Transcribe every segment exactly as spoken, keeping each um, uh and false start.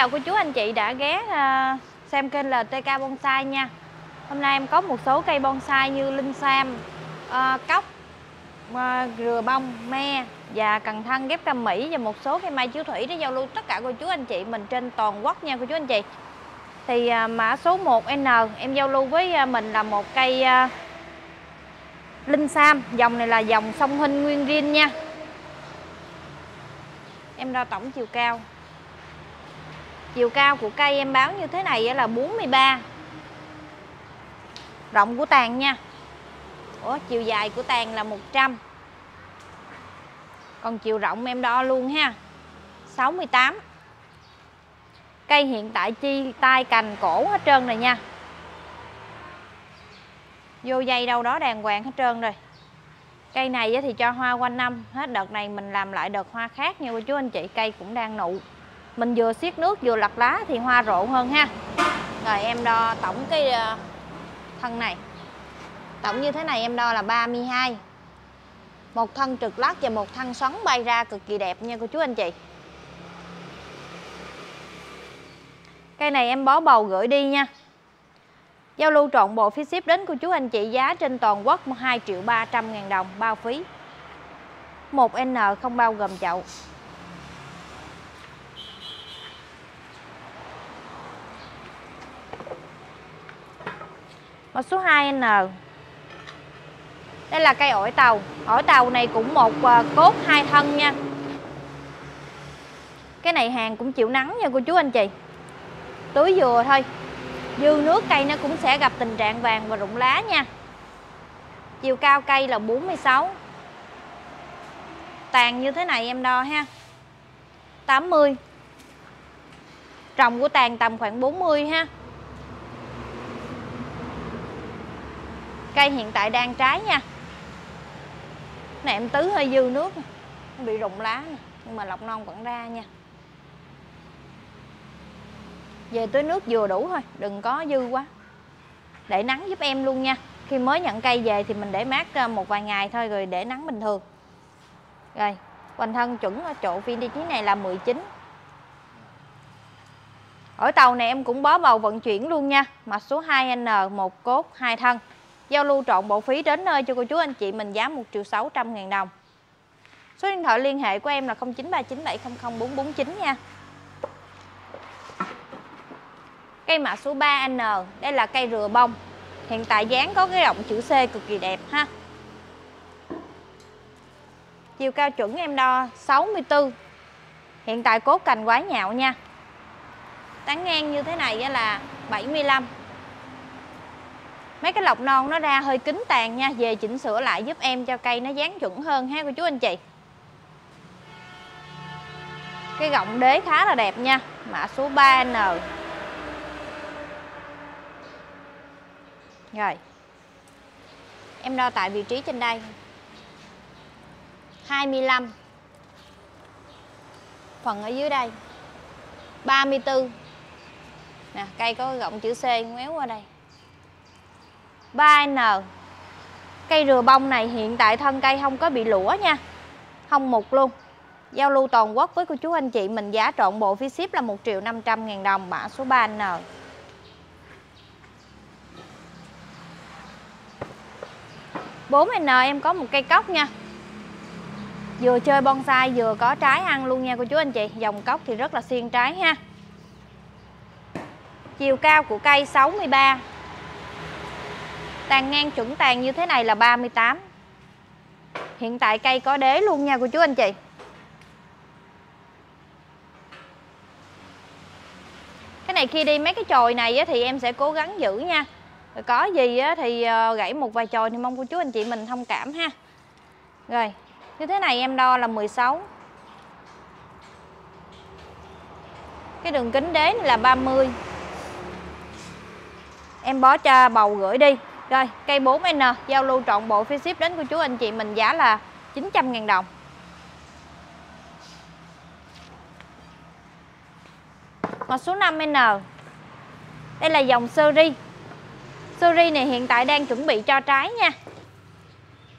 chào cô chú anh chị đã ghé xem kênh lờ tê ca bonsai nha. Hôm nay em có một số cây bonsai như linh sam, cóc, rửa bông, me và cần thăng ghép cam mỹ và một số cây mai chiếu thủy để giao lưu tất cả cô chú anh chị mình trên toàn quốc nha cô chú anh chị. Thì mã số một N em giao lưu với mình là một cây linh sam, dòng này là dòng song huynh nguyên rin nha. Em đo tổng chiều cao. Chiều cao của cây em báo như thế này là bốn mươi ba. Rộng của tàn nha. Ủa, chiều dài của tàn là một trăm. Còn chiều rộng em đo luôn ha, sáu mươi tám. Cây hiện tại chi tai cành cổ hết trơn rồi nha. Vô dây đâu đó đàng hoàng hết trơn rồi. Cây này thì cho hoa quanh năm. Hết đợt này mình làm lại đợt hoa khác nha cô chú anh chị. Cây cũng đang nụ. Mình vừa xiết nước vừa lặt lá thì hoa rộ hơn ha. Rồi em đo tổng cái thân này. Tổng như thế này em đo là ba mươi hai. Một thân trực lắc và một thân xoắn bay ra cực kỳ đẹp nha cô chú anh chị. Cây này em bó bầu gửi đi nha. Giao lưu trọn bộ phí ship đến cô chú anh chị giá trên toàn quốc hai triệu ba trăm ngàn đồng bao phí. một N không bao gồm chậu. Mã số hai N. Đây là cây ổi tàu. Ổi tàu này cũng một cốt hai thân nha. Cái này hàng cũng chịu nắng nha cô chú anh chị. Tưới vừa thôi, dư nước cây nó cũng sẽ gặp tình trạng vàng và rụng lá nha. Chiều cao cây là bốn mươi sáu. Tàn như thế này em đo ha, tám mươi. Trồng của tàn tầm khoảng bốn mươi ha. Cây hiện tại đang trái nha. Này em tứ hơi dư nước, nó bị rụng lá nhưng mà lọc non vẫn ra nha. Về tưới nước vừa đủ thôi, đừng có dư quá. Để nắng giúp em luôn nha. Khi mới nhận cây về thì mình để mát một vài ngày thôi rồi để nắng bình thường. Rồi, quanh thân chuẩn ở chỗ vị trí này là mười chín. Ổi tàu này em cũng bó bầu vận chuyển luôn nha. Mạch số hai N, một cốt hai thân. Giao lưu trọn bộ phí đến nơi cho cô chú anh chị mình giá một triệu sáu trăm ngàn đồng. Số điện thoại liên hệ của em là không chín ba chín bảy không không bốn bốn chín nha. Cây mã số ba N, đây là cây rửa bông. Hiện tại dáng có cái động chữ C cực kỳ đẹp ha. Chiều cao chuẩn em đo sáu mươi tư. Hiện tại cốt cành quá nhạo nha. Tán ngang như thế này là bảy mươi lăm. Mấy cái lọc non nó ra hơi kín tàn nha. Về chỉnh sửa lại giúp em cho cây nó dáng chuẩn hơn ha cô chú anh chị. Cái gọng đế khá là đẹp nha. Mã số ba N. Rồi, em đo tại vị trí trên đây hai mươi lăm. Phần ở dưới đây ba mươi tư. Nè, cây có gọng chữ C ngoéo qua đây. ba N. Cây rửa bông này hiện tại thân cây không có bị lũa nha. Không mục luôn. Giao lưu toàn quốc với cô chú anh chị mình giá trọn bộ phí ship là một triệu năm trăm ngàn đồng. Mã số ba N. bốn N em có một cây cóc nha. Vừa chơi bonsai vừa có trái ăn luôn nha cô chú anh chị. Dòng cóc thì rất là xiên trái ha. Chiều cao của cây sáu mươi ba. Tàn ngang chuẩn tàn như thế này là ba mươi tám. Hiện tại cây có đế luôn nha cô chú anh chị. Cái này khi đi mấy cái chồi này thì em sẽ cố gắng giữ nha. Rồi có gì thì gãy một vài chồi thì mong cô chú anh chị mình thông cảm ha. Rồi, như thế này em đo là mười sáu. Cái đường kính đế này là ba mươi. Em bó cho bầu gửi đi. Rồi, cây bốn N giao lưu trọn bộ phí ship đến cô chú anh chị mình giá là chín trăm ngàn đồng. Mã số năm N. Đây là dòng sơ ri. Sơ ri này hiện tại đang chuẩn bị cho trái nha.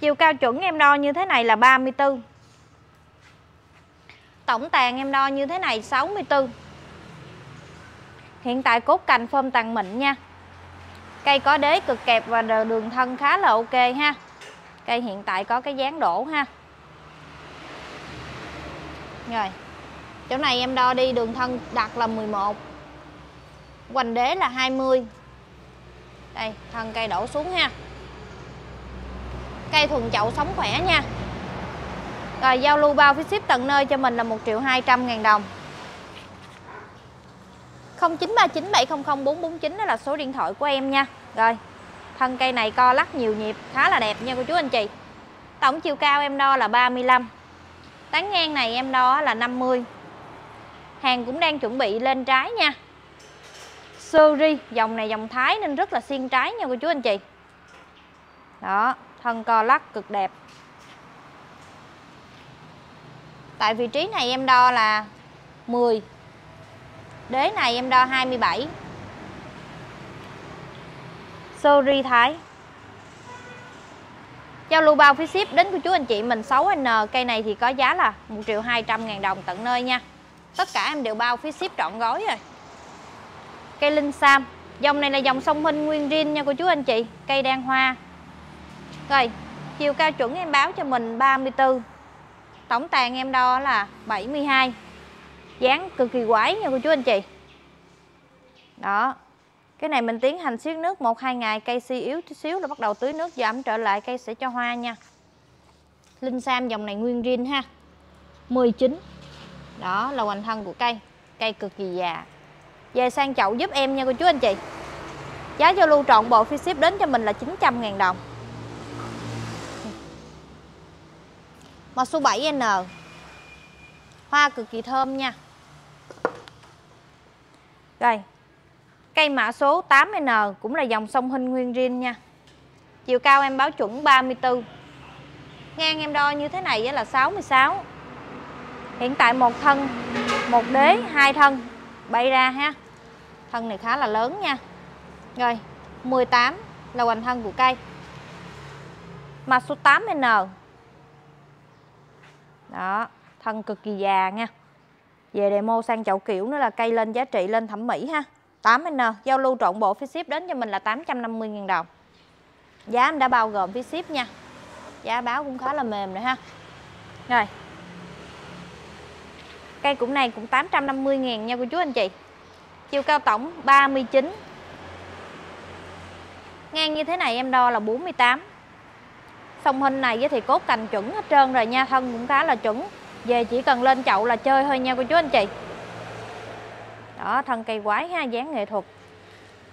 Chiều cao chuẩn em đo như thế này là ba mươi tư. Tổng tàn em đo như thế này sáu mươi tư. Hiện tại cốt cành phơm tàn mịn nha. Cây có đế cực kẹp và đường thân khá là ok ha. Cây hiện tại có cái dáng đổ ha. Rồi, chỗ này em đo đi đường thân đặt là mười một, hoành đế là hai mươi. Đây, thân cây đổ xuống ha. Cây thuần chậu sống khỏe nha. Rồi giao lưu bao phí ship tận nơi cho mình là một triệu hai trăm ngàn đồng. Không chín ba chín bảy không không bốn bốn chín đó là số điện thoại của em nha. Rồi, thân cây này co lắc nhiều nhịp, khá là đẹp nha cô chú anh chị. Tổng chiều cao em đo là ba mươi lăm. Tán ngang này em đo là năm mươi. Hàng cũng đang chuẩn bị lên trái nha. Sơ ri, dòng này dòng Thái nên rất là xiên trái nha cô chú anh chị. Đó, thân co lắc cực đẹp. Tại vị trí này em đo là mười. Đế này em đo hai mươi bảy. Sơ ri Thái. Giao lưu bao phí ship đến cô chú anh chị mình sáu N. Cây này thì có giá là một triệu hai trăm ngàn đồng tận nơi nha. Tất cả em đều bao phí ship trọn gói rồi. Cây linh sam. Dòng này là dòng song minh nguyên rin nha cô chú anh chị. Cây đang hoa. Rồi, chiều cao chuẩn em báo cho mình ba mươi tư. Tổng tàn em đo là bảy mươi hai. Dáng cực kỳ quái nha cô chú anh chị. Đó. Cái này mình tiến hành siết nước một hai ngày, cây suy yếu chút xíu là bắt đầu tưới nước giảm trở lại, cây sẽ cho hoa nha. Linh sam dòng này nguyên rin ha. mười chín. Đó là hoành thân của cây. Cây cực kỳ già. Về sang chậu giúp em nha cô chú anh chị. Giá giao lưu trọn bộ phí ship đến cho mình là chín trăm ngàn đồng. Màu số bảy N. Hoa cực kỳ thơm nha. Rồi. Cây mã số tám N cũng là dòng song hình nguyên rin nha. Chiều cao em báo chuẩn ba mươi tư. Ngang em đo như thế này là sáu mươi sáu. Hiện tại một thân, một đế, hai thân bay ra ha. Thân này khá là lớn nha. Rồi, mười tám là hoành thân của cây. Mã số tám N. Đó, thân cực kỳ già nha. Về demo sang chậu kiểu nữa là cây lên giá trị, lên thẩm mỹ ha. tám N, giao lưu trọn bộ phí ship đến cho mình là tám trăm năm mươi ngàn đồng. Giá em đã bao gồm phí ship nha. Giá báo cũng khá là mềm rồi ha. Rồi. Cây cũng này cũng tám trăm năm mươi ngàn nha cô chú anh chị. Chiều cao tổng ba mươi chín. Ngang như thế này em đo là bốn mươi tám. Song hình này thì cốt cành chuẩn hết trơn rồi nha. Thân cũng khá là chuẩn. Về chỉ cần lên chậu là chơi thôi nha cô chú anh chị. Đó, thân cây quái ha, dáng nghệ thuật.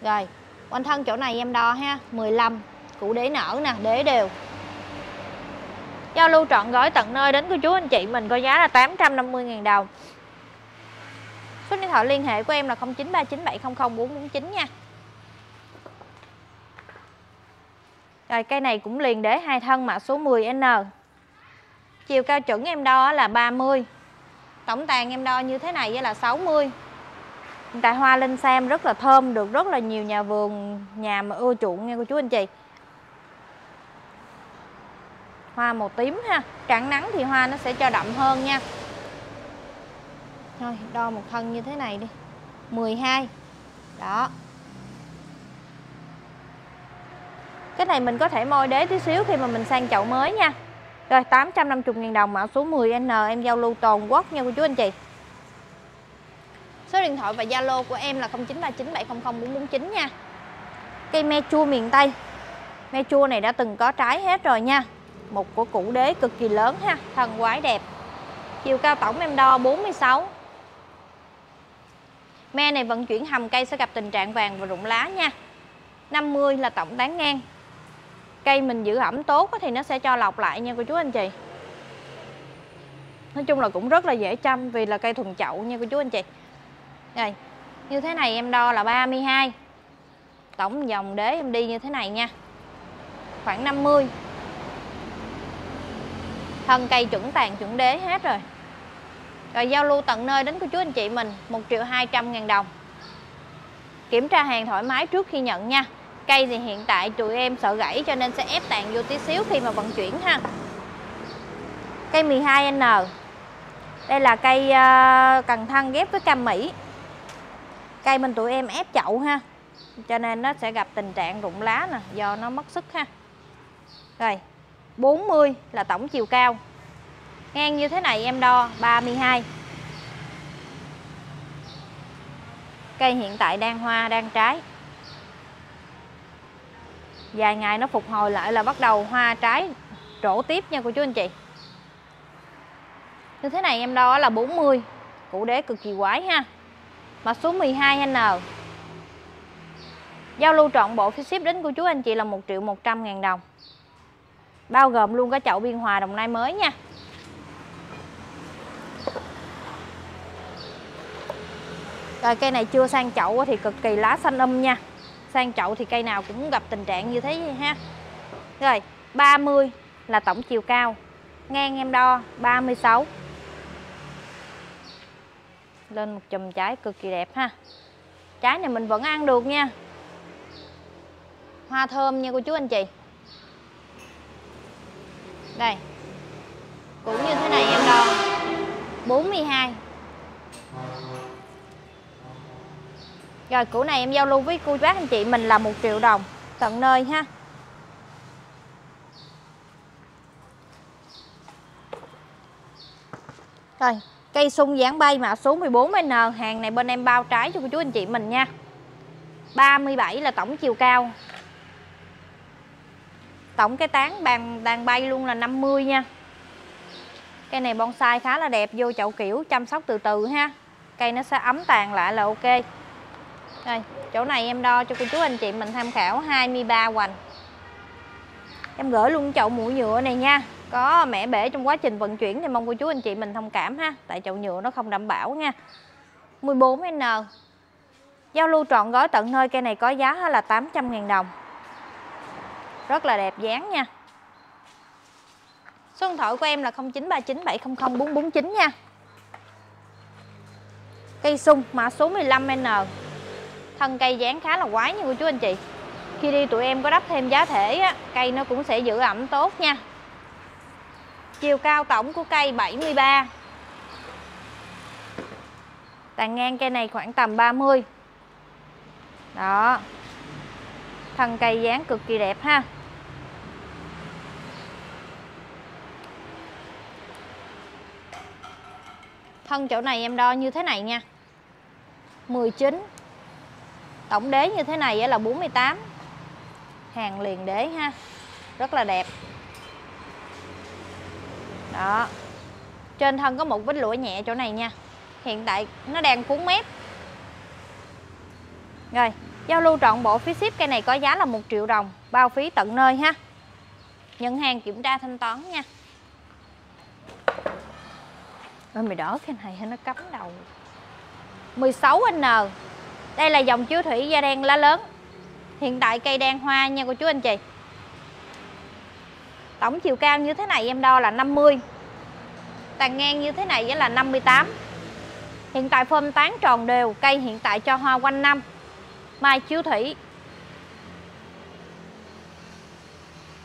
Rồi, quanh thân chỗ này em đo ha, mười lăm, củ đế nở nè, đế đều. Giao lưu trọn gói tận nơi đến cô chú anh chị mình có giá là tám trăm năm mươi ngàn đồng. Số điện thoại liên hệ của em là không chín ba chín bảy không không bốn bốn chín nha. Rồi, cây này cũng liền đế hai thân mã số mười N. Chiều cao chuẩn em đo là ba mươi. Tổng tàn em đo như thế này là sáu mươi. Hiện tại hoa linh sam rất là thơm, được rất là nhiều nhà vườn, nhà mà ưa chuộng nha cô chú anh chị. Hoa màu tím ha, trảng nắng thì hoa nó sẽ cho đậm hơn nha. Thôi, đo một thân như thế này đi. mười hai. Đó. Cái này mình có thể môi đế tí xíu khi mà mình sang chậu mới nha. Rồi, tám trăm năm mươi ngàn đồng mã số mười N em giao lưu toàn quốc nha cô chú anh chị. Số điện thoại và Zalo của em là không chín ba chín bảy không không bốn bốn chín nha. Cây me chua miền Tây. Me chua này đã từng có trái hết rồi nha. Một của củ đế cực kỳ lớn ha, thân quái đẹp. Chiều cao tổng em đo bốn mươi sáu. Me này vận chuyển hầm cây sẽ gặp tình trạng vàng và rụng lá nha. năm mươi là tổng tán ngang. Cây mình giữ ẩm tốt thì nó sẽ cho lọc lại nha cô chú anh chị. Nói chung là cũng rất là dễ chăm vì là cây thuần chậu nha cô chú anh chị. Rồi, như thế này em đo là ba mươi hai. Tổng dòng đế em đi như thế này nha. Khoảng năm mươi. Thân cây chuẩn tàn chuẩn đế hết rồi. Rồi giao lưu tận nơi đến cô chú anh chị mình một triệu hai trăm ngàn đồng. Kiểm tra hàng thoải mái trước khi nhận nha. Cây thì hiện tại tụi em sợ gãy cho nên sẽ ép tàn vô tí xíu khi mà vận chuyển ha. Cây mười hai N. Đây là cây cần thăng ghép với cam mỹ. Cây bên tụi em ép chậu ha, cho nên nó sẽ gặp tình trạng rụng lá nè, do nó mất sức ha. Rồi, bốn mươi là tổng chiều cao. Ngang như thế này em đo ba mươi hai. Cây hiện tại đang hoa, đang trái. Vài ngày nó phục hồi lại là bắt đầu hoa trái trổ tiếp nha cô chú anh chị. Như thế này em đo là bốn mươi. Củ đế cực kỳ quái ha. Mã số mười hai N. Giao lưu trọn bộ phí ship đến cô chú anh chị là một triệu một trăm ngàn đồng. Bao gồm luôn cả chậu Biên Hòa Đồng Nai mới nha. Rồi cây này chưa sang chậu thì cực kỳ lá xanh um nha. Sang chậu thì cây nào cũng gặp tình trạng như thế ha. Rồi ba mươi là tổng chiều cao. Ngang em đo ba mươi sáu. Lên một chùm trái cực kỳ đẹp ha. Trái này mình vẫn ăn được nha. Hoa thơm nha cô chú anh chị. Đây, cũng như thế này em đo bốn mươi hai. Rồi củ này em giao lưu với cô bác anh chị mình là một triệu đồng tận nơi ha. Rồi cây sung dáng bay mã số mười bốn N. Hàng này bên em bao trái cho cô chú anh chị mình nha. Ba mươi bảy là tổng chiều cao. Tổng cái tán bàn đàn bay luôn là năm mươi nha. Cây này bonsai khá là đẹp, vô chậu kiểu chăm sóc từ từ ha. Cây nó sẽ ấm tàn lại là ok. Rồi, chỗ này em đo cho cô chú anh chị mình tham khảo hai mươi ba hoành. Em gửi luôn chậu mũi nhựa này nha. Có mẻ bể trong quá trình vận chuyển thì mong cô chú anh chị mình thông cảm ha. Tại chậu nhựa nó không đảm bảo nha. mười bốn N. Giao lưu trọn gói tận nơi, cây này có giá là tám trăm ngàn đồng. Rất là đẹp dáng nha. Số điện thoại của em là không chín ba chín bảy không không bốn bốn chín nha. Cây sung mã số mười lăm N. Thân cây dáng khá là quái nha cô chú anh chị. Khi đi tụi em có đắp thêm giá thể á, cây nó cũng sẽ giữ ẩm tốt nha. Chiều cao tổng của cây bảy mươi ba. Tàn ngang cây này khoảng tầm ba mươi. Đó. Thân cây dáng cực kỳ đẹp ha. Thân chỗ này em đo như thế này nha, mười chín. Tổng đế như thế này là bốn mươi tám. Hàng liền đế ha. Rất là đẹp. Đó. Trên thân có một vết lũa nhẹ chỗ này nha. Hiện tại nó đang cuốn mép. Rồi, giao lưu trọn bộ phí ship, cây này có giá là một triệu đồng, bao phí tận nơi ha. Nhận hàng kiểm tra thanh toán nha. Ôi mày đỡ cái này nó cắm đầu. mười sáu N. Đây là dòng chiếu thủy da đen lá lớn. Hiện tại cây đang hoa nha cô chú anh chị. Tổng chiều cao như thế này em đo là năm mươi. Tàn ngang như thế này với là năm mươi tám. Hiện tại phơm tán tròn đều. Cây hiện tại cho hoa quanh năm. Mai chiếu thủy.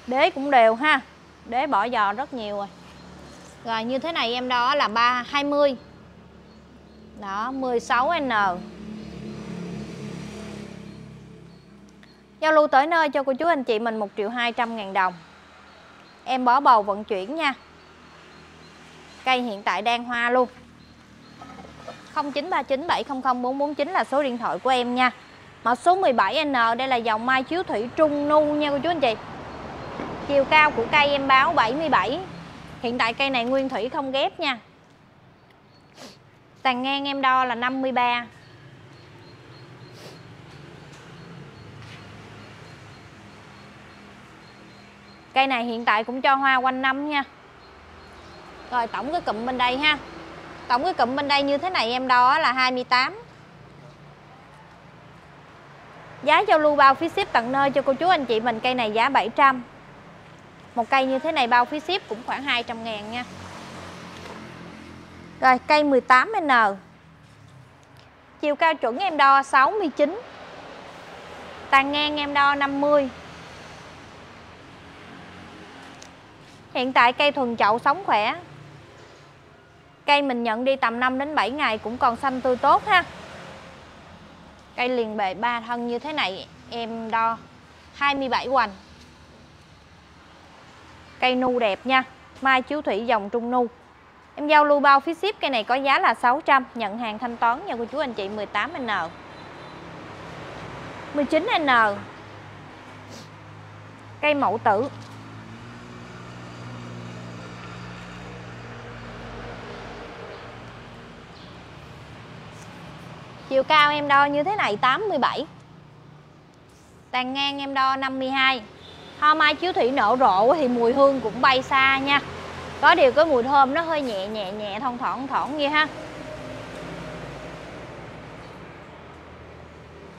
Đế cũng đều ha. Đế bỏ giò rất nhiều rồi. Rồi như thế này em đo là ba hai mươi. Đó, mười sáu N. Giao lưu tới nơi cho cô chú anh chị mình một triệu hai trăm ngàn đồng. Em bó bầu vận chuyển nha. Cây hiện tại đang hoa luôn. không chín ba chín bảy không không bốn bốn chín là số điện thoại của em nha. Mã số mười bảy N. Đây là dòng mai chiếu thủy trung nu nha cô chú anh chị. Chiều cao của cây em báo bảy mươi bảy. Hiện tại cây này nguyên thủy không ghép nha. Tàn ngang em đo là năm mươi ba. Cây này hiện tại cũng cho hoa quanh năm nha. Rồi tổng cái cụm bên đây ha. Tổng cái cụm bên đây như thế này em đo là hai mươi tám. Giá giao lưu bao phí ship tận nơi cho cô chú anh chị mình. Cây này giá bảy trăm. Một cây như thế này bao phí ship cũng khoảng hai trăm ngàn nha. Rồi cây mười tám N. Chiều cao chuẩn em đo sáu mươi chín. Tàn ngang em đo năm mươi. Hiện tại cây thuần chậu sống khỏe. Cây mình nhận đi tầm năm đến bảy ngày cũng còn xanh tươi tốt ha. Cây liền bề ba thân như thế này em đo hai mươi bảy hoành. Cây nu đẹp nha, mai chiếu thủy dòng trung nu. Em giao lưu bao phí ship, cây này có giá là sáu trăm, nhận hàng thanh toán nha cô chú anh chị. Mười tám N, mười chín N. Cây mậu tử. Chiều cao em đo như thế này tám mươi bảy. Tàn ngang em đo năm mươi hai. Hoa mai chiếu thủy nở rộ thì mùi hương cũng bay xa nha. Có điều cái mùi thơm nó hơi nhẹ nhẹ nhẹ thong thoảng thoảng vậy ha.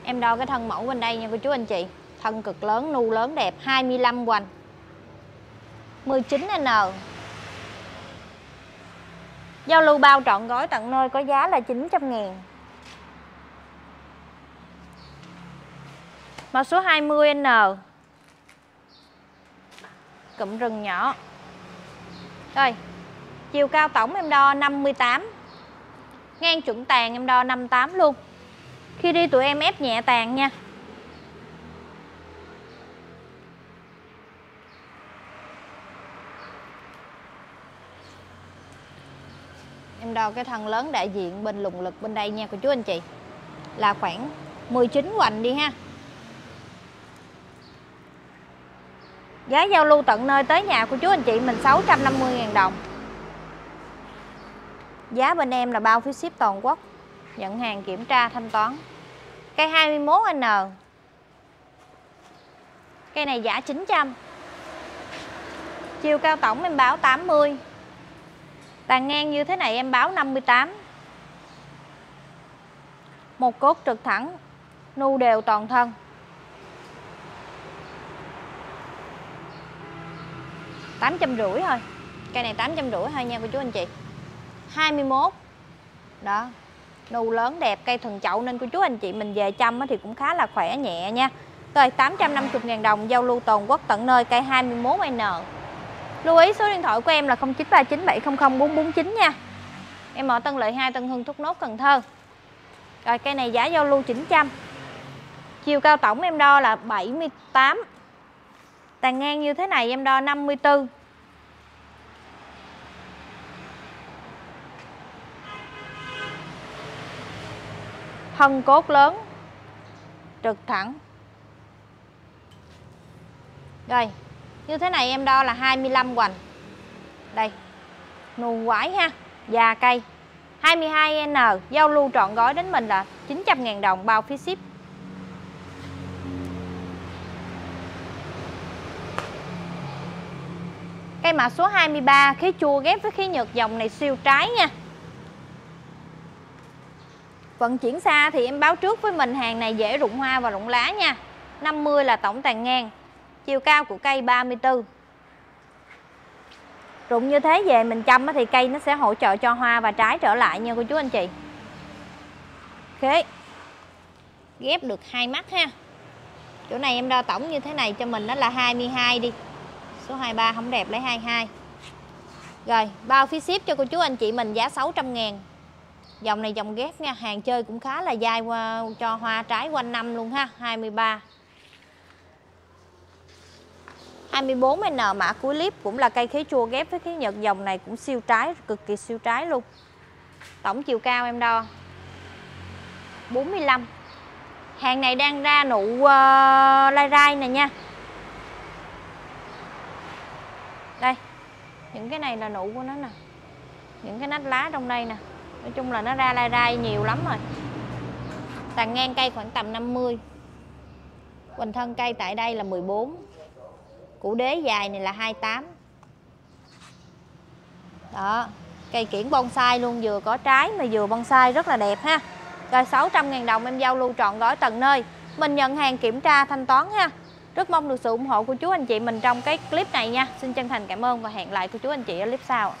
Em đo cái thân mẫu bên đây nha cô chú anh chị. Thân cực lớn, nu lớn đẹp, hai mươi lăm hoành. mười chín N. Giao lưu bao trọn gói tận nơi có giá là chín trăm ngàn. Màu số hai mươi N. Cụm rừng nhỏ. Rồi, chiều cao tổng em đo năm mươi tám. Ngang chuẩn tàn em đo năm mươi tám luôn. Khi đi tụi em ép nhẹ tàn nha. Em đo cái thân lớn đại diện bên lùng lực bên đây nha cô chú anh chị. Là khoảng mười chín hoành đi ha. Giá giao lưu tận nơi tới nhà của chú anh chị mình sáu trăm năm mươi ngàn đồng. Giá bên em là bao phí ship toàn quốc. Nhận hàng kiểm tra thanh toán. Cây hai mươi mốt N. Cây này giá chín trăm. Chiều cao tổng em báo tám mươi. Tàn ngang như thế này em báo năm mươi tám. Một cốt trực thẳng. Nu đều toàn thân. tám trăm rưỡi thôi. Cây này tám trăm rưỡi thôi nha cô chú anh chị. hai mươi mốt. Đó. Nụ lớn đẹp, cây thần chậu nên cô chú anh chị mình về chăm thì cũng khá là khỏe nhẹ nha. Rồi tám trăm năm mươi ngàn đồng, giao lưu toàn quốc tận nơi, cây hai mươi mốt N. Lưu ý số điện thoại của em là không chín ba chín bảy không không bốn bốn chín nha. Em ở Tân Lợi hai, Tân Hưng, Thốt Nốt, Cần Thơ. Rồi cây này giá giao lưu chín trăm. Chiều cao tổng em đo là bảy mươi tám. Tàn ngang như thế này em đo năm mươi tư. Thân cốt lớn, trực thẳng. Rồi, như thế này em đo là hai mươi lăm hoành. Đây, nù quái ha, già cây. hai mươi hai N, giao lưu trọn gói đến mình là chín trăm ngàn đồng, bao phí ship. Cây mã số hai mươi ba, khế chua ghép với khế nhật, dòng này siêu trái nha. Vận chuyển xa thì em báo trước với mình, hàng này dễ rụng hoa và rụng lá nha. năm mươi là tổng tàn ngang. Chiều cao của cây ba mươi tư. Rụng như thế về mình chăm thì cây nó sẽ hỗ trợ cho hoa và trái trở lại nha cô chú anh chị. Khế ghép được hai mắt ha. Chỗ này em đo tổng như thế này cho mình đó là hai mươi hai đi. Số hai mươi ba không đẹp lấy hai mươi hai. Rồi bao phí ship cho cô chú anh chị mình giá sáu trăm ngàn. Dòng này dòng ghép nha, hàng chơi cũng khá là dai qua, cho hoa trái quanh năm luôn ha. hai mươi ba. hai mươi bốn N, mã cuối clip cũng là cây khế chua ghép với khế nhật, dòng này cũng siêu trái, cực kỳ siêu trái luôn. Tổng chiều cao em đo bốn mươi lăm. Hàng này đang ra nụ uh, lai rai nè nha. Đây, những cái này là nụ của nó nè. Những cái nách lá trong đây nè. Nói chung là nó ra lai rai nhiều lắm rồi. Tàn ngang cây khoảng tầm năm mươi. Quỳnh thân cây tại đây là mười bốn. Củ đế dài này là hai mươi tám. Đó, cây kiển bonsai luôn, vừa có trái mà vừa bonsai rất là đẹp ha. Rồi sáu trăm ngàn đồng em giao lưu trọn gói tận nơi. Mình nhận hàng kiểm tra thanh toán ha. Rất mong được sự ủng hộ của chú anh chị mình trong cái clip này nha. Xin chân thành cảm ơn và hẹn lại cô chú anh chị ở clip sau.